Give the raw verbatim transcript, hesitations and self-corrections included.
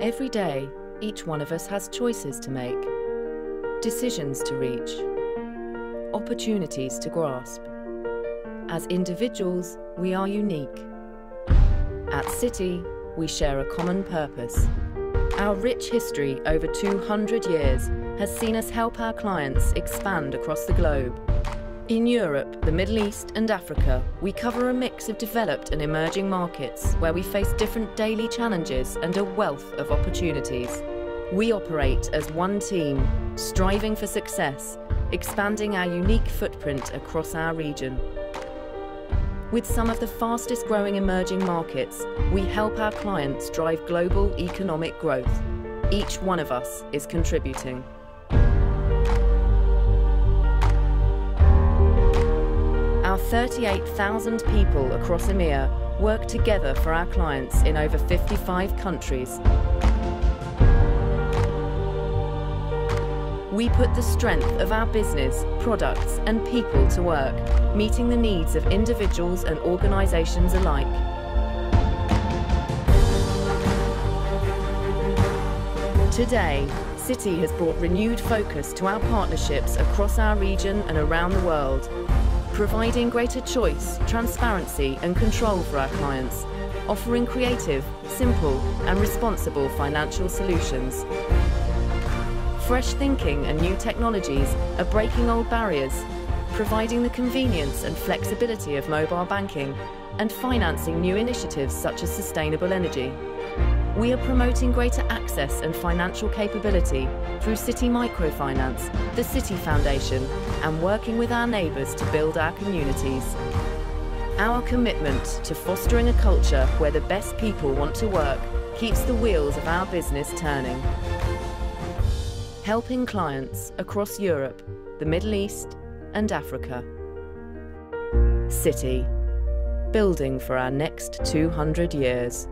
Every day, each one of us has choices to make, decisions to reach, opportunities to grasp. As individuals, we are unique. At Citi, we share a common purpose. Our rich history over two hundred years has seen us help our clients expand across the globe. In Europe, the Middle East and Africa, we cover a mix of developed and emerging markets where we face different daily challenges and a wealth of opportunities. We operate as one team, striving for success, expanding our unique footprint across our region. With some of the fastest growing emerging markets, we help our clients drive global economic growth. Each one of us is contributing. Our thirty-eight thousand people across EMEA work together for our clients in over fifty-five countries. We put the strength of our business, products and people to work, meeting the needs of individuals and organisations alike. Today, Citi has brought renewed focus to our partnerships across our region and around the world, providing greater choice, transparency and control for our clients, offering creative, simple and responsible financial solutions. Fresh thinking and new technologies are breaking old barriers, providing the convenience and flexibility of mobile banking and financing new initiatives such as sustainable energy. We are promoting greater access and financial capability through Citi Microfinance, the Citi Foundation, and working with our neighbours to build our communities. Our commitment to fostering a culture where the best people want to work keeps the wheels of our business turning, helping clients across Europe, the Middle East and Africa. Citi, building for our next two hundred years.